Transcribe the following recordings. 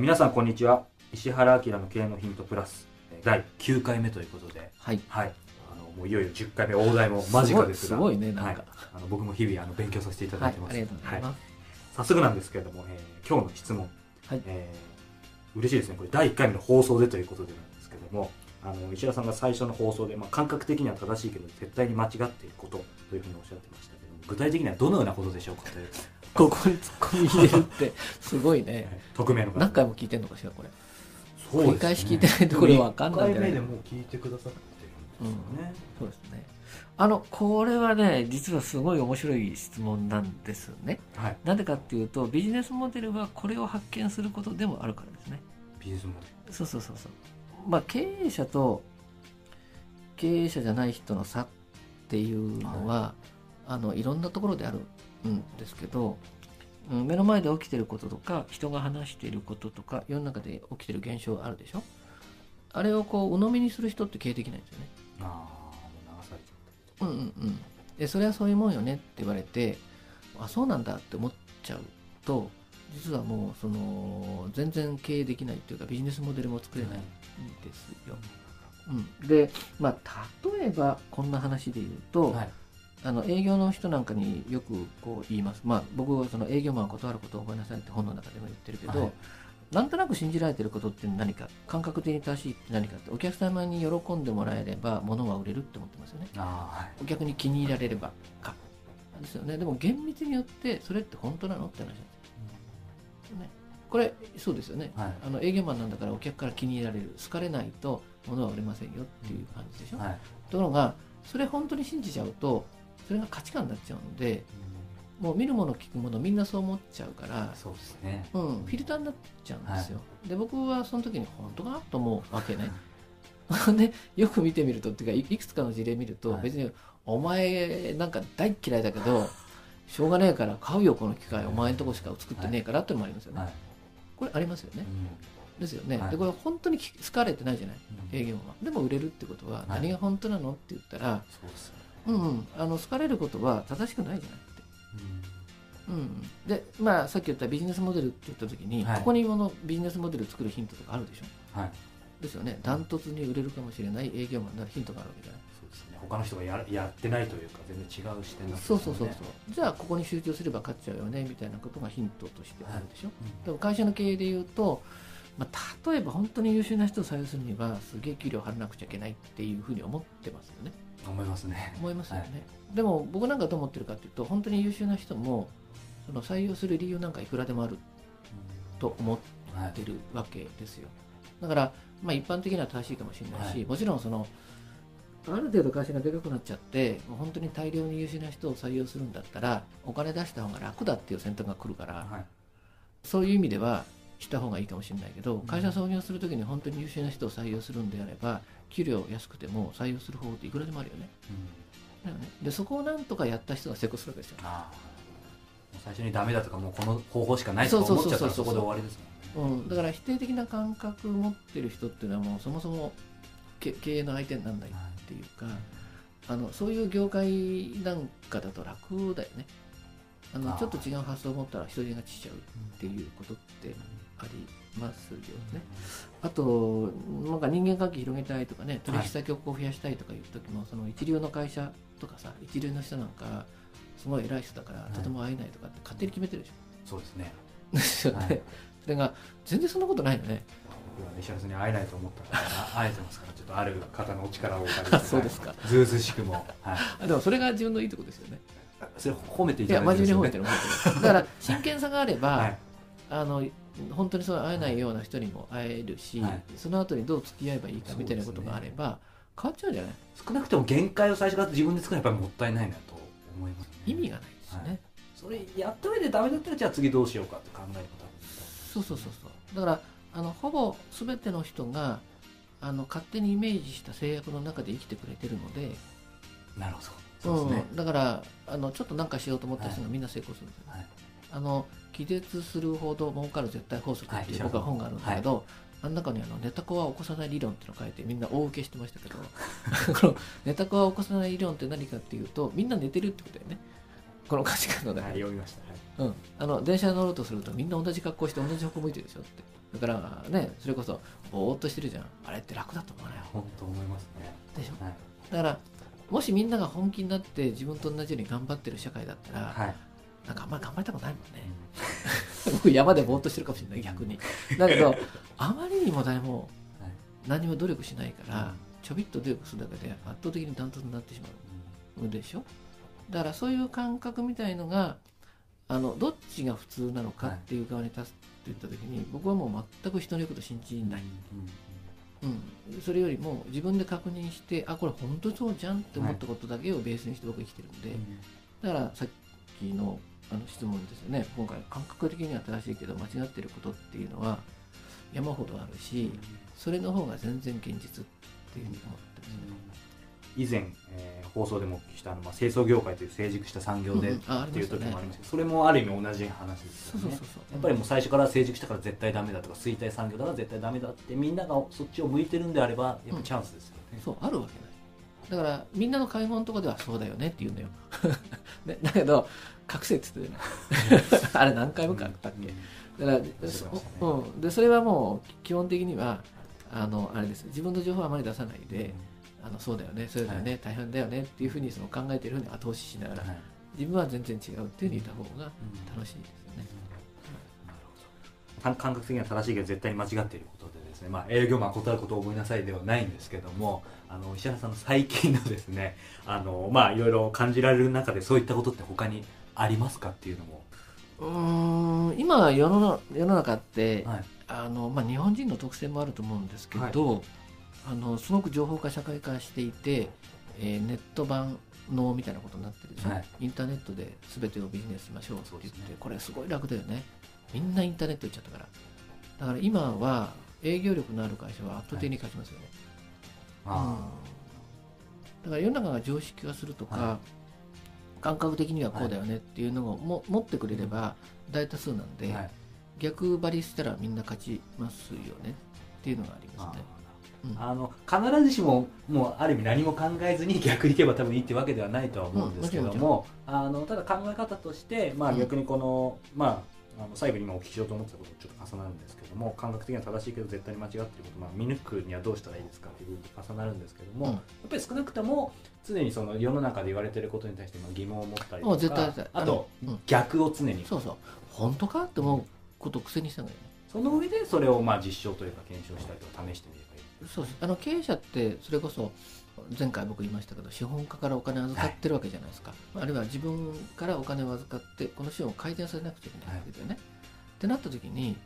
皆さんこんにちは。石原彰の経営のヒントプラス第9回目ということで、はい、もういよいよ10回目大台も間近ですが、すごいね、なんか、僕も日々勉強させていただいてます。早速なんですけれども、今日の質問、嬉しいですね。これ第1回目の放送でということでなんですけれども、石原さんが最初の放送で、感覚的には正しいけど絶対に間違っていることというふうにおっしゃってましたけども、具体的にはどのようなことでしょうかという。ここに突っ込み入れるってすごいね。匿名の方何回も聞いてるのかしら、これ。そうですね、繰り返し聞いてないところ分かんないんじゃない。1回目でもう聞いてくださってるんですよね。そうですね。これはね、実はすごい面白い質問なんですね。はい、なんでかっていうと、ビジネスモデルはこれを発見することでもあるからですね。ビジネスモデル。そう。経営者と経営者じゃない人の差っていうのは、いろんなところである。ですけど、目の前で起きてることとか人が話していることとか世の中で起きてる現象あるでしょ。あれを鵜呑みにする人って経営できないんですよね。流されちゃった。でそれはそういうもんよねって言われて、あ、そうなんだって思っちゃうと、実はもうその全然経営できないというかビジネスモデルも作れないんですよ。で、例えばこんな話で言うと。営業の人なんかによく言います。僕はその営業マンは断ることを覚えなさいって本の中でも言ってるけど、なんとなく信じられてることって何か、感覚的に正しいって何かって、お客様に喜んでもらえれば物は売れるって思ってますよね。お客に気に入られればかですよね。でも厳密によってそれって本当なのって話なんですよね。これそうですよね。営業マンなんだからお客から気に入られる、好かれないと物は売れませんよっていう感じでしょ。ところがそれ本当に信じちゃうと、それが価値観になっちゃうので、もう見るもの聞くものみんなそう思っちゃうから、そうですね、フィルターになっちゃうんですよ。で僕はその時に本当かなと思うわけね。でよく見てみるとっていうか、いくつかの事例見ると、別にお前なんか大嫌いだけどしょうがねえから買うよこの機械、お前のとこしか作ってねえからっていうのもありますよね。これありますよね。ですよね。でこれ本当に好かれてないじゃない、営業は。でも売れるってことは何が本当なのって言ったら、そうですね、好かれることは正しくないじゃないって。で、さっき言ったビジネスモデルって言った時に、ここにビジネスモデル作るヒントとかあるでしょ。ですよね。ダントツに売れるかもしれない営業マンになるヒントがあるわけじゃない。そうですね。他の人が やってないというか、全然違う視点なんですよね。じゃあここに集中すれば勝っちゃうよねみたいなことがヒントとしてあるでしょ。でも会社の経営でいうと、例えば本当に優秀な人を採用するにはすげえ給料を払わなくちゃいけないっていうふうに思ってますよね。思いますよね。でも僕なんかどう思ってるかっていうと、本当に優秀な人もその採用する理由なんかいくらでもあると思ってるわけですよ。だから一般的には正しいかもしれないし、もちろんそのある程度会社がでかくなっちゃって、もう本当に大量に優秀な人を採用するんだったらお金出した方が楽だっていう選択が来るから、そういう意味ではした方がいいかもしれないけど、会社創業するときに本当に優秀な人を採用するんであれば、給料安くても採用する方法っていくらでもあるよね。でそこをなんとかやった人が成功するわけですよ。最初にダメだとか、もうこの方法しかないとか思っちゃったらそこで終わりですもんね。だから否定的な感覚を持ってる人っていうのはもうそもそも経営の相手にならないっていうか、そういう業界なんかだと楽だよね。ちょっと違う発想を持ったら人手がちしちゃうっていうことってありますよね。あとなんか人間関係広げたいとかね、取引先を増やしたいとかいう時も、その一流の会社とかさ、一流の人なんかすごい偉い人だからとても会えないとかって勝手に決めてるでしょ。そうですね。ですよね。それが全然そんなことないよね。僕はね、石原さんに会えないと思ったから会えてますから、ちょっとある方のお力をお借りして。そうですか。ずうずうしくも。でもそれが自分のいいとこですよね。それ褒めていただいてますね。いや、真面目に褒めてる。だから真剣さがあれば、本当にそう会えないような人にも会えるし、その後にどう付き合えばいいかみたいなことがあれば、変わっちゃうんじゃない。少なくとも限界を最初から自分で作るのはやっぱりもったいないなと思いますね。意味がないですね。それやった上でダメだったら、じゃあ次どうしようかって考えることあるんですか。そう。だからほぼ全ての人が勝手にイメージした制約の中で生きてくれてるので。なるほど。だからちょっと何かしようと思った人がみんな成功するんですよ。気絶するほど儲かる絶対法則っていう僕は本があるんだけど、あの中にネタ子は起こさない理論っていうのを書いてみんな大受けしてましたけどこのネタ子は起こさない理論って何かっていうと、みんな寝てるってことだよね。この貸しカードだから、はい、読みました、はい、うん、電車に乗ろうとするとみんな同じ格好して同じ方向向いてるでしょって。だからね、それこそぼーっとしてるじゃん、あれって楽だと思わないよ。本当思いますね。でしょ、はい、だからもしみんなが本気になって自分と同じように頑張ってる社会だったら、はい、なんかあんまり頑張りたくないもんね、うん、僕山でぼーっとしてるかもしれない逆に。だけどあまりにも誰も何も努力しないから、はい、ちょびっと努力するだけで圧倒的にダントツになってしまう、うん、でしょ。だからそういう感覚みたいのがどっちが普通なのかっていう側に立つって言った時に、はい、僕はもう全く人の言うこと信じない、うんうん、それよりも自分で確認して、あ、これ本当そうじゃんって思ったことだけをベースにして僕は生きてるんで、はい、だからさっきの質問ですよね。今回感覚的には正しいけど間違ってることっていうのは山ほどあるし、それの方が全然現実っていうふうに思ってますね。以前、放送でもお聞きした清掃業界という成熟した産業で、うん、っていう時もありましたけど、ね、それもある意味同じ話ですよね。そうそうそうそう、やっぱりもう最初から成熟したから絶対ダメだとか、衰退産業だから絶対ダメだってみんながそっちを向いてるんであれば、やっぱチャンスですよね、うん、そうあるわけない。だからみんなの買い物とかではそうだよねって言うんだよね、だけど隠せって言ってたよねあれ何回も買ったっけ、うん、だから、ね、うん、でそれはもう基本的にはあれです。自分の情報はあまり出さないで、うん、そうだよね、それだよね、はい、大変だよねっていうふうに考えているふうに後押ししながら、はい、自分は全然違うっていうふうに言った方が楽しいですよね、うん、なるほど。感覚的には正しいけど絶対に間違っていることでですね、まあ、営業マン断ることを覚えなさいではないんですけども、石原さんの最近のですね、まあいろいろ感じられる中でそういったことって他にありますかっていうのも。今世の中って、はい、まあ、日本人の特性もあると思うんですけど、はい、すごく情報化社会化していて、ネット版のみたいなことになってるでしょ、はい、インターネットで全てをビジネスしましょうって言って、ね、これすごい楽だよね、みんなインターネット行っちゃったから。だから今は営業力のある会社は圧倒的に勝ちますよね、はい、うん、だから世の中が常識化するとか、はい、感覚的にはこうだよねっていうのをも持ってくれれば大多数なんで、はい、逆張りしたらみんな勝ちますよねっていうのがありますね。うん、必ずしももうある意味何も考えずに逆にいけば多分いいってわけではないとは思うんですけども、うん、ただ考え方として、まあ、逆にこの、うん、まあ、最後に今お聞きしようと思ってたこととちょっと重なるんですけども、感覚的には正しいけど絶対に間違っていること、まあ、見抜くにはどうしたらいいですかっていうことと重なるんですけども、うん、やっぱり少なくとも常にその世の中で言われていることに対して疑問を持ったりとか、あと、うん、逆を常に、そうそう、本当かって思うことを癖にしたんだよね。その上でそれをまあ実証というか検証したりとか試してみる。そうです。経営者ってそれこそ前回僕言いましたけど、資本家からお金を預かってるわけじゃないですか、はい、あるいは自分からお金を預かってこの資本を改善させなくちゃいけないわけだよね、はい、ってなった時に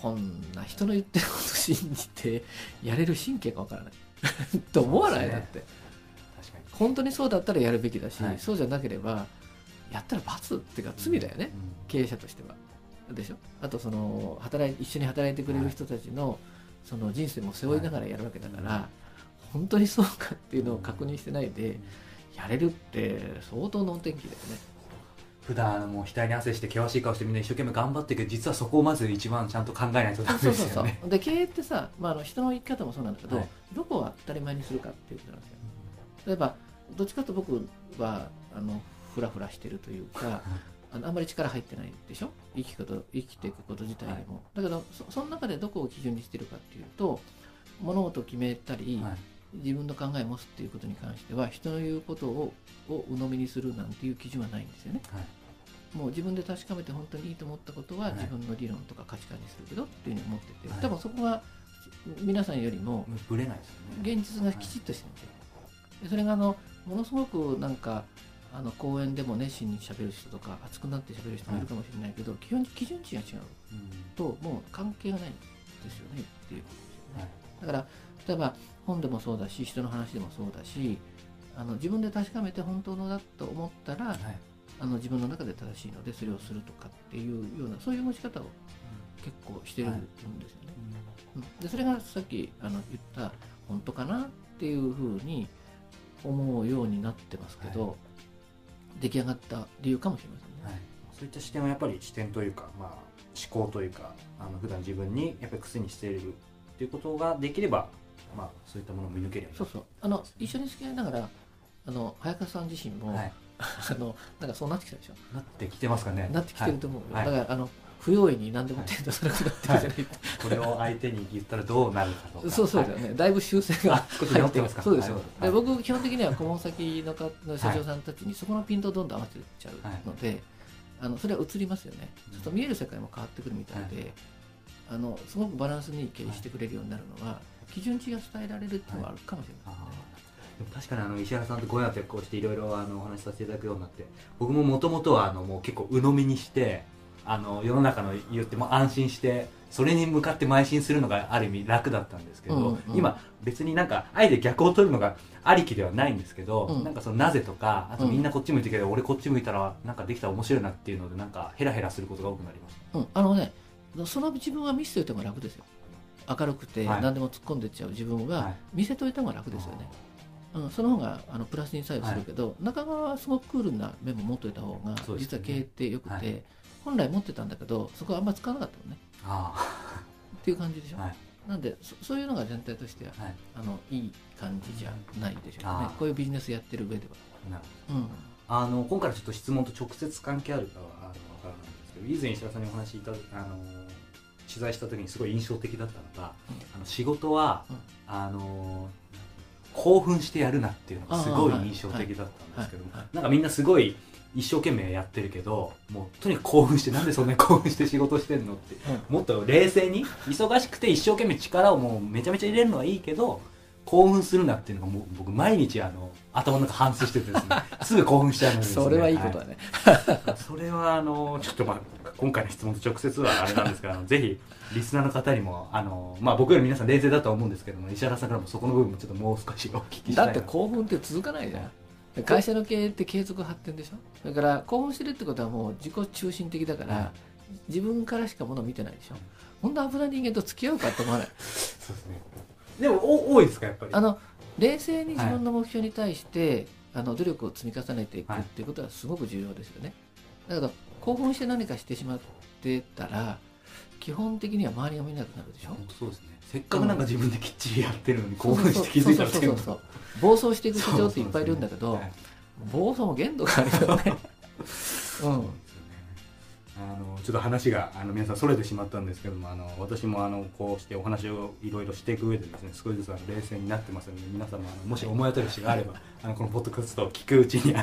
こんな人の言ってることを信じてやれる神経がわからないと思わない、ね、だって確かに本当にそうだったらやるべきだし、はい、そうじゃなければやったら罰っていうか罪だよね、うんうん、経営者としてはでしょ。あと一緒に働いてくれる人たちの、はい、その人生も背負いながらやるわけだから、はい、本当にそうかっていうのを確認してないでやれるって相当の天気だよね。普段もう額に汗して険しい顔してみんな一生懸命頑張ってるけど、実はそこをまず一番ちゃんと考えないとダメですよね。そうそうそう。で経営ってさ、まあ、人の生き方もそうなんだけど、はい、どこを当たり前にするかっていうことなんですよ。例えばどっちかと僕はフラフラしてるというかあんまり力入ってないでしょ、生きていくこと自体でも、はい、だけどその中でどこを基準にしてるかっていうと、物事を決めたり、はい、自分の考えを持つっていうことに関しては人の言うことを鵜呑みにするなんていう基準はないんですよね、はい、もう自分で確かめて本当にいいと思ったことは自分の理論とか価値観にするけどっていうふうに思ってて、はい、多分そこは皆さんよりもぶれないですよね。現実がきちっとしてるんですよ、はい、それがものすごくなんか講演でも熱心に喋る人とか熱くなって喋る人もいるかもしれないけど、はい、基準値が違うともう関係がないんですよねっていうことですよね、はい、だから例えば本でもそうだし人の話でもそうだし自分で確かめて本当のだと思ったら、はい、自分の中で正しいのでそれをするとかっていうようなそういう持ち方を結構してるんですよね、はい、うん、でそれがさっき言った本当かなっていうふうに思うようになってますけど、はい、出来上がった理由かもしれませんね、はい、そういった視点はやっぱり視点というか、まあ、思考というか普段自分にやっぱり癖にしているということができれば、まあ、そういったものを見抜ければ、そうそう一緒に付き合いながら早川さん自身も、はい、なんかそうなってきたでしょ。なってきてますかね。なってきてると思う。はい、だから不用意に何でも手出さなくなってるじゃない、はい、これを相手に言ったらどうなるかとか。そうだよね。だいぶ修正が少し直ってますか。そうですよ。で僕基本的には顧問先の社長さんたちにそこのピントをどんどん合わせちゃうので、はい、それは映りますよね。ちょっと見える世界も変わってくるみたいで、はい、すごくバランスに意見してくれるようになるのは、はい、基準値が伝えられるっていうのはあるかもしれないですね。はい確かに石原さんとご挨拶こうしていろいろお話しさせていただくようになって僕ももともとはもう結構鵜呑みにして世の中の言っても安心してそれに向かって邁進するのがある意味楽だったんですけど、今別になんかあえて逆を取るのがありきではないんですけど、なんかそのなぜとかあとみんなこっち向いてるけど、俺こっち向いたらなんかできたら面白いなっていうのでなんかヘラヘラすることが多くなりました。その自分は見せておいても楽ですよ。明るくて何でも突っ込んでっちゃう自分は見せておいても楽ですよね。はいその方がプラスに作用するけど、はい、中側はすごくクールな面も持っておいた方が、ね、実は経営ってよくて、はい、本来持ってたんだけどそこはあんまり使わなかったのねっていう感じでしょ、はい、なんでそういうのが全体としては、はい、いい感じじゃないでしょうねこういうビジネスやってる上ではなるほど、うん、今回ちょっと質問と直接関係あるかはわからないんですけど以前石原さんにお話しいただいた取材した時にすごい印象的だったのが、うん、仕事は、うん、興奮してやるなっていうのがすごい印象的だったんですけどなんかみんなすごい一生懸命やってるけどもうとにかく興奮してなんでそんなに興奮して仕事してんのってもっと冷静に忙しくて一生懸命力をもうめちゃめちゃ入れるのはいいけど興奮するなっていうのがもう僕毎日頭の中反省しててですねすぐ興奮しちゃうんですねそれはいいことだね、はい、それはちょっと今回の質問と直接はあれなんですけどぜひリスナーの方にも僕より皆さん冷静だと思うんですけども石原さんからもそこの部分もちょっともう少しお聞きしたいなだって興奮って続かないじゃん会社の経営って継続発展でしょだから興奮してるってことはもう自己中心的だから、はい、自分からしかもの見てないでしょこんな危ない人間と付き合うかって思わないそうですねでも多いですかやっぱり冷静に自分の目標に対して、はい、努力を積み重ねていくっていうことはすごく重要ですよね、はい、だけど興奮して何かしてしまってたら基本的には周りが見なくなるでしょそうですねせっかくなんか自分できっちりやってるのに興奮して気づいたらそう暴走していく人っていっぱいいるんだけど、はい、暴走も限度があるよねうんちょっと話が皆さんそれてしまったんですけども私もこうしてお話をいろいろしていく上でですね少しずつ冷静になってますので皆様もし思い当たる節があればこのポッドキャストを聞くうちに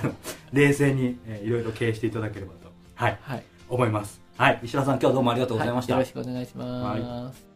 冷静にいろいろ経営していただければとはい、はい、思います。はい石原さん今日はどうもありがとうございました、はい、よろしくお願いします、はい